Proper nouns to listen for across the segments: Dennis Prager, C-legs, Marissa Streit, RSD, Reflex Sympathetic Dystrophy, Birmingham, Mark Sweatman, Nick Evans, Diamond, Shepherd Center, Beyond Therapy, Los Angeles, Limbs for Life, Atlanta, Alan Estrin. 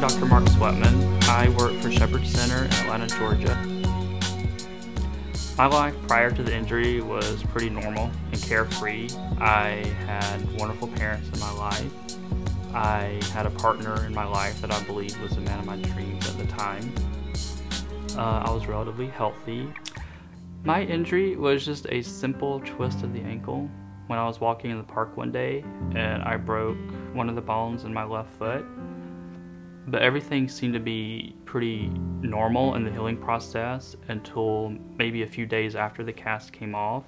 I'm Dr. Mark Sweatman. I work for Shepherd Center in Atlanta, Georgia. My life prior to the injury was pretty normal and carefree. I had wonderful parents in my life. I had a partner in my life that I believed was the man of my dreams at the time. I was relatively healthy. My injury was just a simple twist of the ankle when I was walking in the park one day, and I broke one of the bones in my left foot. But everything seemed to be pretty normal in the healing process until maybe a few days after the cast came off,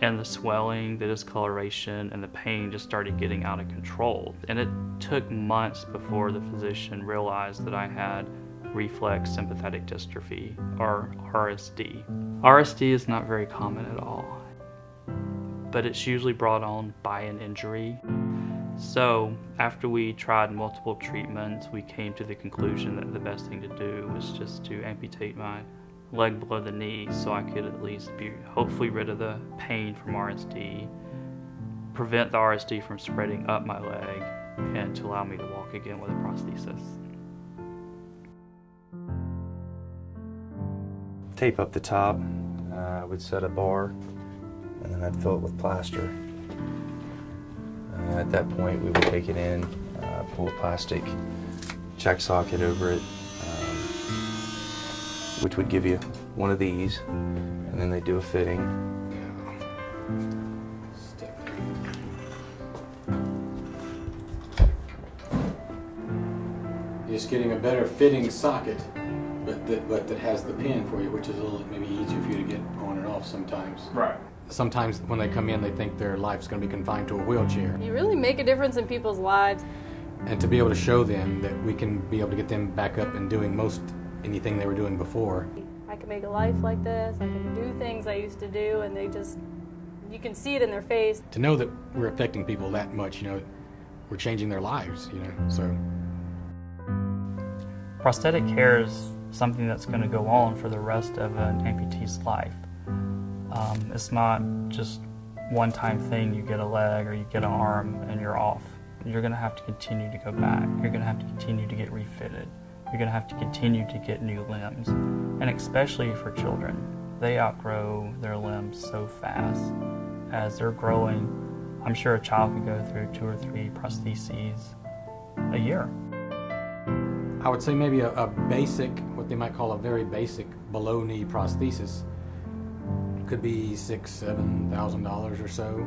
and the swelling, the discoloration, and the pain just started getting out of control. And it took months before the physician realized that I had reflex sympathetic dystrophy, or RSD. RSD is not very common at all, but it's usually brought on by an injury. So after we tried multiple treatments, we came to the conclusion that the best thing to do was just to amputate my leg below the knee so I could at least be hopefully rid of the pain from RSD, prevent the RSD from spreading up my leg, and to allow me to walk again with a prosthesis. Tape up the top, I would set a bar, and then I'd fill it with plaster. At that point, we would take it in, pull a plastic check socket over it, which would give you one of these, and then they do a fitting. You're just getting a better fitting socket, but that has the pin for you, which is a little maybe easier for you to get on and off sometimes. Right. Sometimes when they come in, they think their life's going to be confined to a wheelchair. You really make a difference in people's lives. And to be able to show them that we can be able to get them back up and doing most anything they were doing before. I can make a life like this, I can do things I used to do, and they just, you can see it in their face. To know that we're affecting people that much, you know, we're changing their lives, you know, so. Prosthetic care is something that's going to go on for the rest of an amputee's life. It's not just one-time thing, you get a leg or you get an arm and you're off. You're going to have to continue to go back. You're going to have to continue to get refitted. You're going to have to continue to get new limbs. And especially for children, they outgrow their limbs so fast. As they're growing, I'm sure a child could go through 2 or 3 prostheses a year. I would say maybe a basic, what they might call a very basic below-knee prosthesis could be $6,000 to $7,000 or so,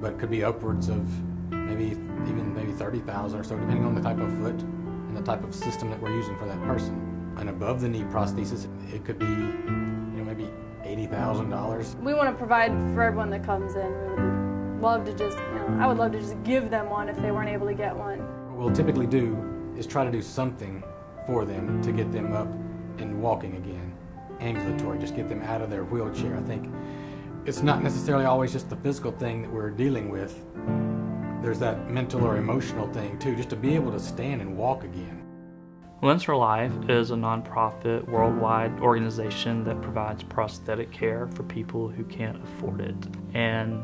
but could be upwards of maybe 30,000 or so, depending on the type of foot and the type of system that we're using for that person. An above the knee prosthesis, it could be, you know, maybe $80,000. We want to provide for everyone that comes in. We would love to just, you know, I would love to just give them one if they weren't able to get one. What we'll typically do is try to do something for them to get them up and walking again. Ambulatory, just get them out of their wheelchair. I think it's not necessarily always just the physical thing that we're dealing with. There's that mental or emotional thing too, just to be able to stand and walk again. Limbs for Life is a nonprofit worldwide organization that provides prosthetic care for people who can't afford it. And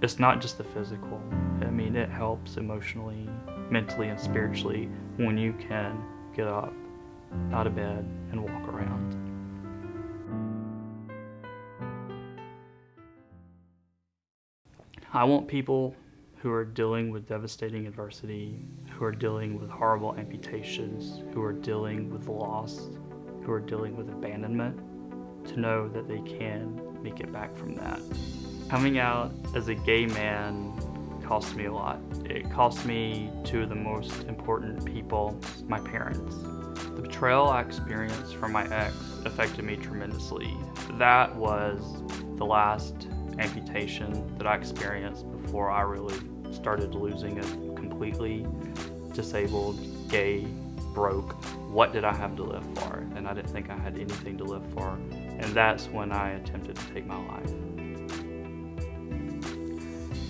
it's not just the physical. I mean, it helps emotionally, mentally, and spiritually when you can get up out of bed and walk around. I want people who are dealing with devastating adversity, who are dealing with horrible amputations, who are dealing with loss, who are dealing with abandonment, to know that they can make it back from that. Coming out as a gay man cost me a lot. It cost me 2 of the most important people, my parents. The betrayal I experienced from my ex affected me tremendously. That was the last amputation that I experienced before I really started losing it completely. Disabled, gay, broke. What did I have to live for? And I didn't think I had anything to live for. And that's when I attempted to take my life.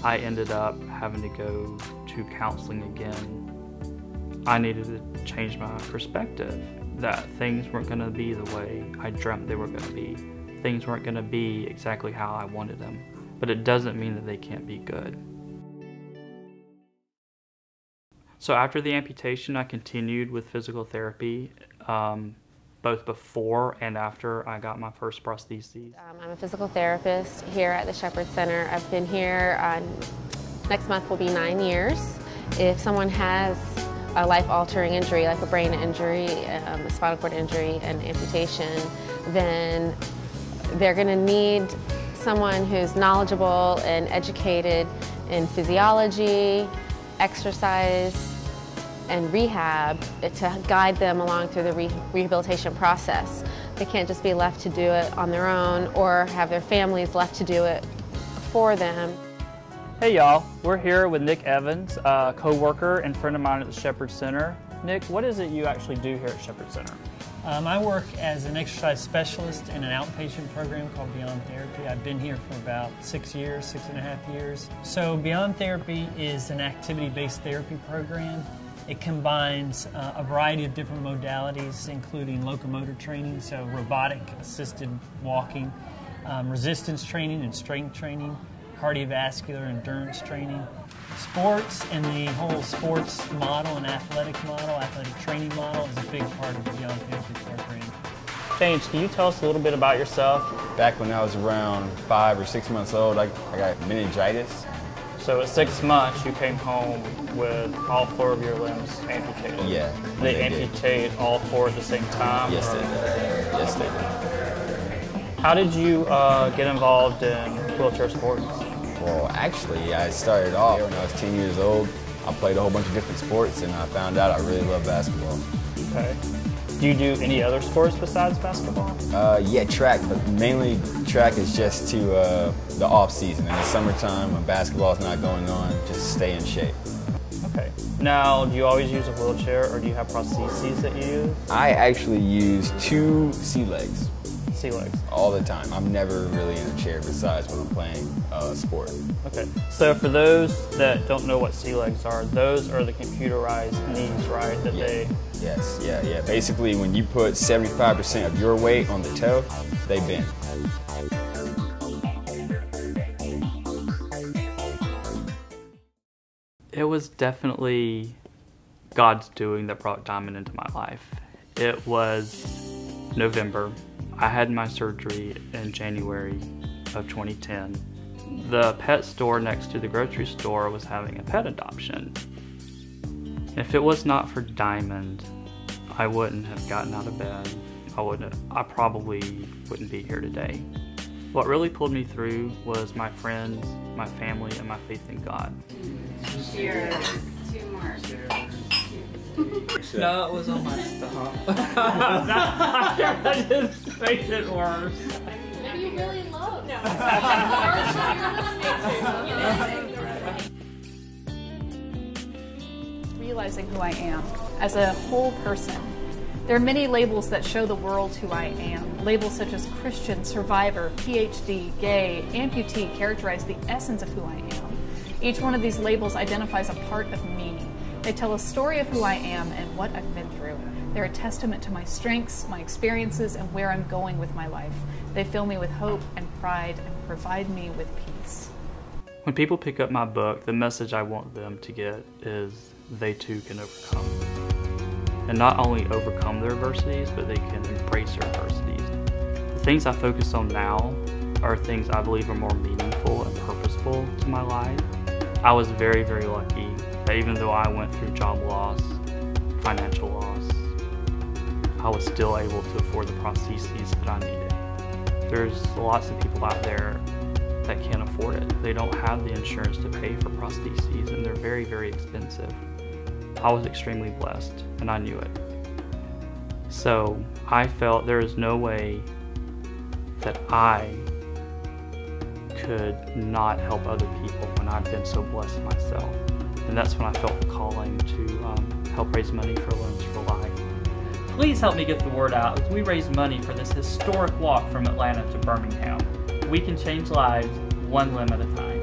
I ended up having to go to counseling again. I needed to change my perspective, that things weren't going to be the way I dreamt they were going to be. Things weren't going to be exactly how I wanted them, but it doesn't mean that they can't be good. So after the amputation, I continued with physical therapy, both before and after I got my first prosthesis. I'm a physical therapist here at the Shepherd Center. I've been here, next month will be 9 years. If someone has a life-altering injury, like a brain injury, a spinal cord injury, and amputation, then they're gonna need someone who's knowledgeable and educated in physiology, exercise, and rehab to guide them along through the rehabilitation process. They can't just be left to do it on their own or have their families left to do it for them. Hey y'all, we're here with Nick Evans, a co-worker and friend of mine at the Shepherd Center. Nick, what is it you actually do here at Shepherd Center? I work as an exercise specialist in an outpatient program called Beyond Therapy. I've been here for about 6 years, 6.5 years. So Beyond Therapy is an activity-based therapy program. It combines a variety of different modalities, including locomotor training, so robotic-assisted walking, resistance training and strength training, cardiovascular endurance training, sports, and the whole sports model and athletic model, athletic training model is a big part of the Beyond Therapy program. James, can you tell us a little bit about yourself? Back when I was around 5 or 6 months old, I got meningitis. So at 6 months, you came home with all four of your limbs amputated. Yeah. They amputate all four at the same time? Yes, they did. Yes, they did. How did you get involved in wheelchair sports? Well, actually, I started off when I was 10 years old. I played a whole bunch of different sports, and I found out I really love basketball. Okay. Do you do any other sports besides basketball? Yeah, track, but mainly track is just to the off season. In the summertime, when basketball's not going on, just stay in shape. Okay. Now, do you always use a wheelchair, or do you have prostheses that you use? I actually use two C-legs. C-legs? All the time. I'm never really in a chair besides when I'm playing sport. Okay. So for those that don't know what C-legs are, those are the computerized knees, right? That they. Yes, yeah. Basically, when you put 75% of your weight on the toe, they bend. It was definitely God's doing that brought Diamond into my life. It was November. I had my surgery in January of 2010. The pet store next to the grocery store was having a pet adoption. If it was not for Diamond, I wouldn't have gotten out of bed. I probably wouldn't be here today. What really pulled me through was my friends, my family, and my faith in God. Cheers. Two more. No, it was on my stomach. That just makes it worse. Maybe you really love it. Realizing who I am as a whole person. There are many labels that show the world who I am. Labels such as Christian, survivor, PhD, gay, amputee characterize the essence of who I am. Each one of these labels identifies a part of me. They tell a story of who I am and what I've been through. They're a testament to my strengths, my experiences, and where I'm going with my life. They fill me with hope and pride and provide me with peace. When people pick up my book, the message I want them to get is they too can overcome. And not only overcome their adversities, but they can embrace their adversities. The things I focus on now are things I believe are more meaningful and purposeful to my life. I was very, very lucky that even though I went through job loss, financial loss, I was still able to afford the prostheses that I needed. There's lots of people out there that can't afford it. They don't have the insurance to pay for prostheses, and they're very, very expensive. I was extremely blessed, and I knew it. So I felt there is no way that I could not help other people when I've been so blessed myself. And that's when I felt the calling to help raise money for Limbs for Life. Please help me get the word out as we raise money for this historic walk from Atlanta to Birmingham. We can change lives one limb at a time.